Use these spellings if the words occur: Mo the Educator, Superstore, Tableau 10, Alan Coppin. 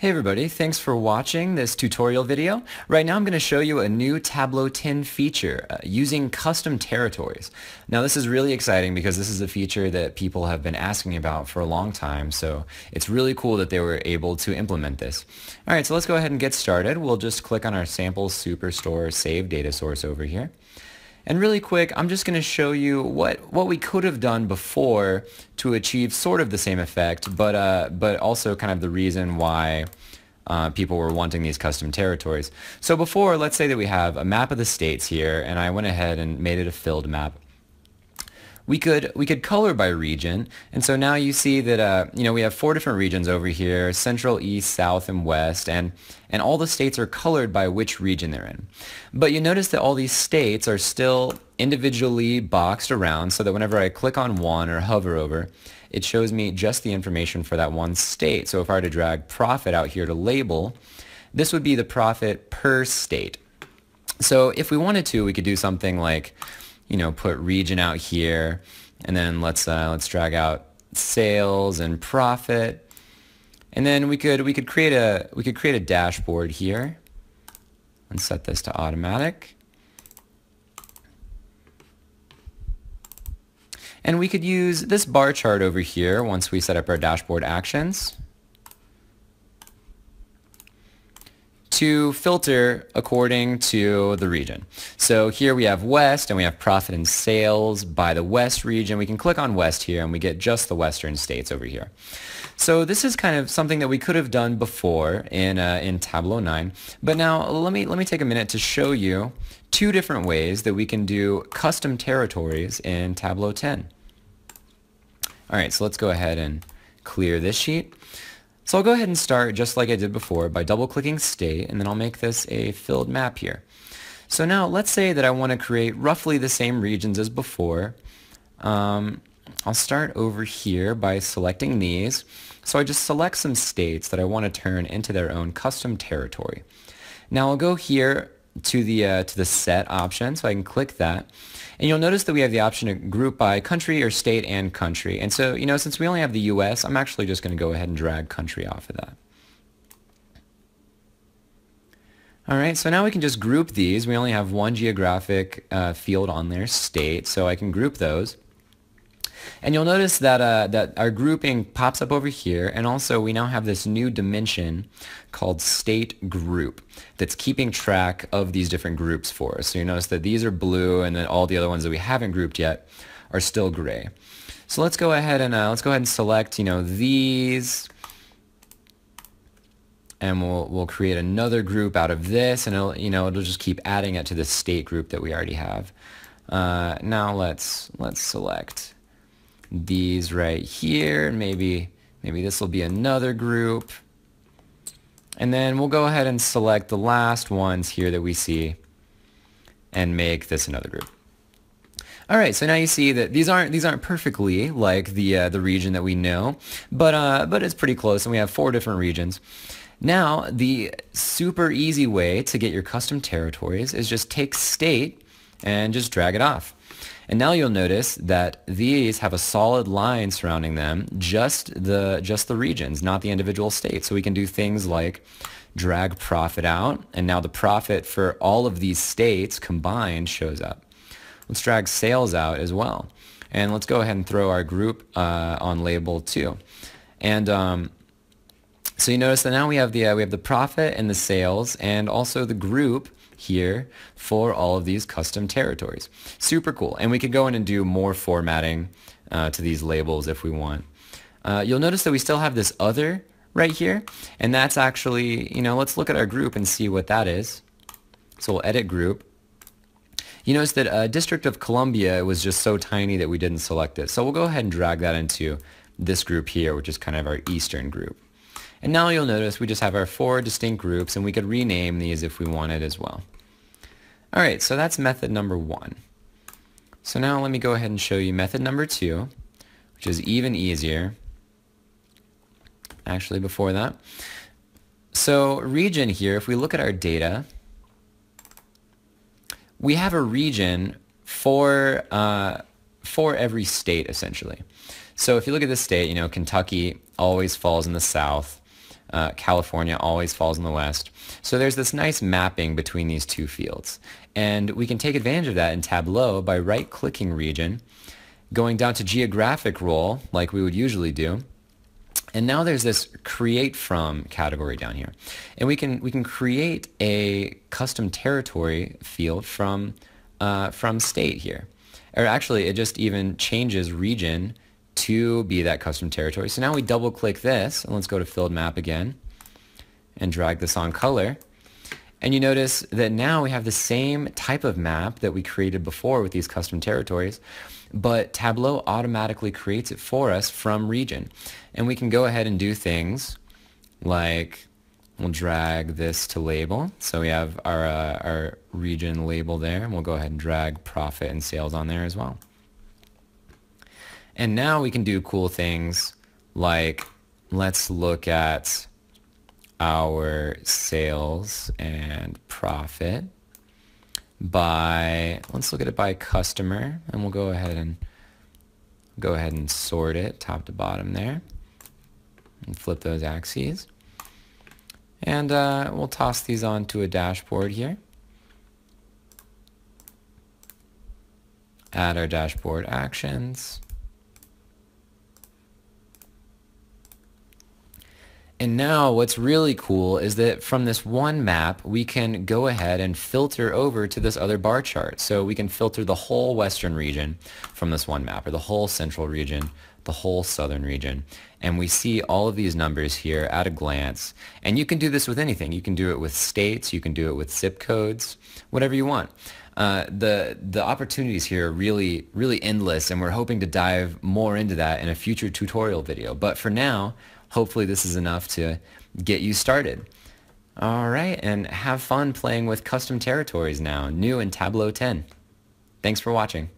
Hey everybody, thanks for watching this tutorial video. Right now I'm going to show you a new Tableau 10 feature using custom territories. Now this is really exciting because this is a feature that people have been asking about for a long time, so it's really cool that they were able to implement this. Alright, so let's go ahead and get started. We'll just click on our sample Superstore save data source over here. And really quick, I'm just going to show you what we could have done before to achieve sort of the same effect, but also kind of the reason why people were wanting these custom territories. So before, let's say that we have a map of the states here, and I went ahead and made it a filled map. We could color by region, and so now you see that we have four different regions over here: central, east, south, and west, and all the states are colored by which region they're in. But you notice that all these states are still individually boxed around, so that whenever I click on one or hover over, it shows me just the information for that one state. So if I were to drag profit out here to label, this would be the profit per state. So if we wanted to, we could do something like, you know, put region out here, and then let's drag out sales and profit, and then we could create a dashboard here, and set this to automatic, and we could use this bar chart over here once we set up our dashboard actions to filter according to the region. So here we have West, and we have profit and sales by the West region. We can click on West here and we get just the Western states over here. So this is kind of something that we could have done before in Tableau 9, but now let me take a minute to show you two different ways that we can do custom territories in Tableau 10. Alright, so let's go ahead and clear this sheet. So I'll go ahead and start just like I did before by double-clicking state, and then I'll make this a filled map here. So now let's say that I want to create roughly the same regions as before. I'll start over here by selecting these. So I just select some states that I want to turn into their own custom territory. Now I'll go here to the set option, so I can click that. And you'll notice that we have the option to group by country or state and country. And so, you know, since we only have the US, I'm actually just going to go ahead and drag country off of that. All right, so now we can just group these. We only have one geographic field on there, state, so I can group those. And you'll notice that, that our grouping pops up over here, and also we now have this new dimension called state group that's keeping track of these different groups for us. So you notice that these are blue, and then all the other ones that we haven't grouped yet are still gray. So let's go ahead and select, you know, these, and we'll create another group out of this, and it'll just keep adding it to the state group that we already have. Now let's select these right here. Maybe this will be another group, and then we'll go ahead and select the last ones here that we see and make this another group. All right, so now you see that these aren't perfectly like the region that we know, but it's pretty close, and we have four different regions. Now the super easy way to get your custom territories is just take state and just drag it off. And now you'll notice that these have a solid line surrounding them, just the regions, not the individual states. So we can do things like drag profit out, and now the profit for all of these states combined shows up. Let's drag sales out as well. And let's go ahead and throw our group on label too. And so you notice that now we have the profit and the sales, and also the group here for all of these custom territories. Super cool. And we could go in and do more formatting to these labels if we want. You'll notice that we still have this other right here, and that's actually, you know, let's look at our group and see what that is. So we'll edit group. You notice that District of Columbia was just so tiny that we didn't select it. So we'll go ahead and drag that into this group here, which is kind of our Eastern group. And now you'll notice we just have our four distinct groups, and we could rename these if we wanted as well. All right, so that's method number one. So now let me go ahead and show you method number two, which is even easier. Actually, before that. So region here, if we look at our data, we have a region for every state, essentially. So if you look at this state, you know, Kentucky always falls in the south. California always falls in the west. So there's this nice mapping between these two fields. And we can take advantage of that in Tableau by right-clicking region, going down to geographic role like we would usually do. And now there's this create from category down here. And we can create a custom territory field from state here. Or actually, it just even changes region to be that custom territory. So now we double click this, and let's go to filled map again and drag this on color. And you notice that now we have the same type of map that we created before with these custom territories, but Tableau automatically creates it for us from region. And we can go ahead and do things like we'll drag this to label. So we have our region label there, and we'll go ahead and drag profit and sales on there as well. And now we can do cool things like let's look at our sales and profit by, let's look at it by customer, and we'll go ahead and sort it top to bottom there and flip those axes, and we'll toss these onto a dashboard here. Add our dashboard actions. And now what's really cool is that from this one map, we can go ahead and filter over to this other bar chart. So we can filter the whole western region from this one map, or the whole central region, the whole southern region. And we see all of these numbers here at a glance. And you can do this with anything. You can do it with states, you can do it with zip codes, whatever you want. The opportunities here are really, really endless, and we're hoping to dive more into that in a future tutorial video. But for now, hopefully this is enough to get you started. All right, and have fun playing with custom territories now, new in Tableau 10. Thanks for watching.